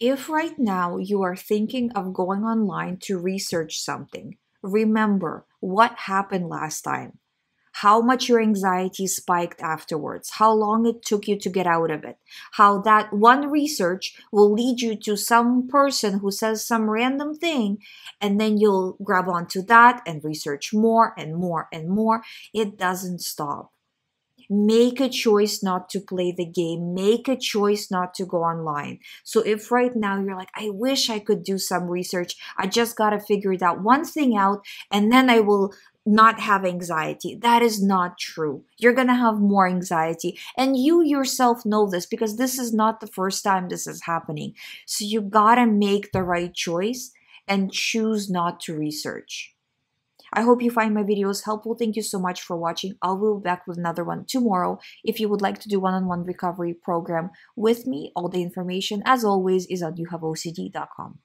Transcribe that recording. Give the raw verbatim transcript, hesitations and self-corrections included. If right now you are thinking of going online to research something, remember what happened last time, how much your anxiety spiked afterwards, how long it took you to get out of it, how that one research will lead you to some person who says some random thing, and then you'll grab onto that and research more and more and more. It doesn't stop. Make a choice not to play the game. Make a choice not to go online. So if right now you're like, I wish I could do some research, I just got to figure that one thing out, and then I will not have anxiety. That is not true. You're going to have more anxiety. And you yourself know this, because this is not the first time this is happening. So you got to make the right choice and choose not to research. I hope you find my videos helpful. Thank you so much for watching. I'll be back with another one tomorrow. If you would like to do one-on-one recovery program with me, all the information, as always, is on you have O C D dot com.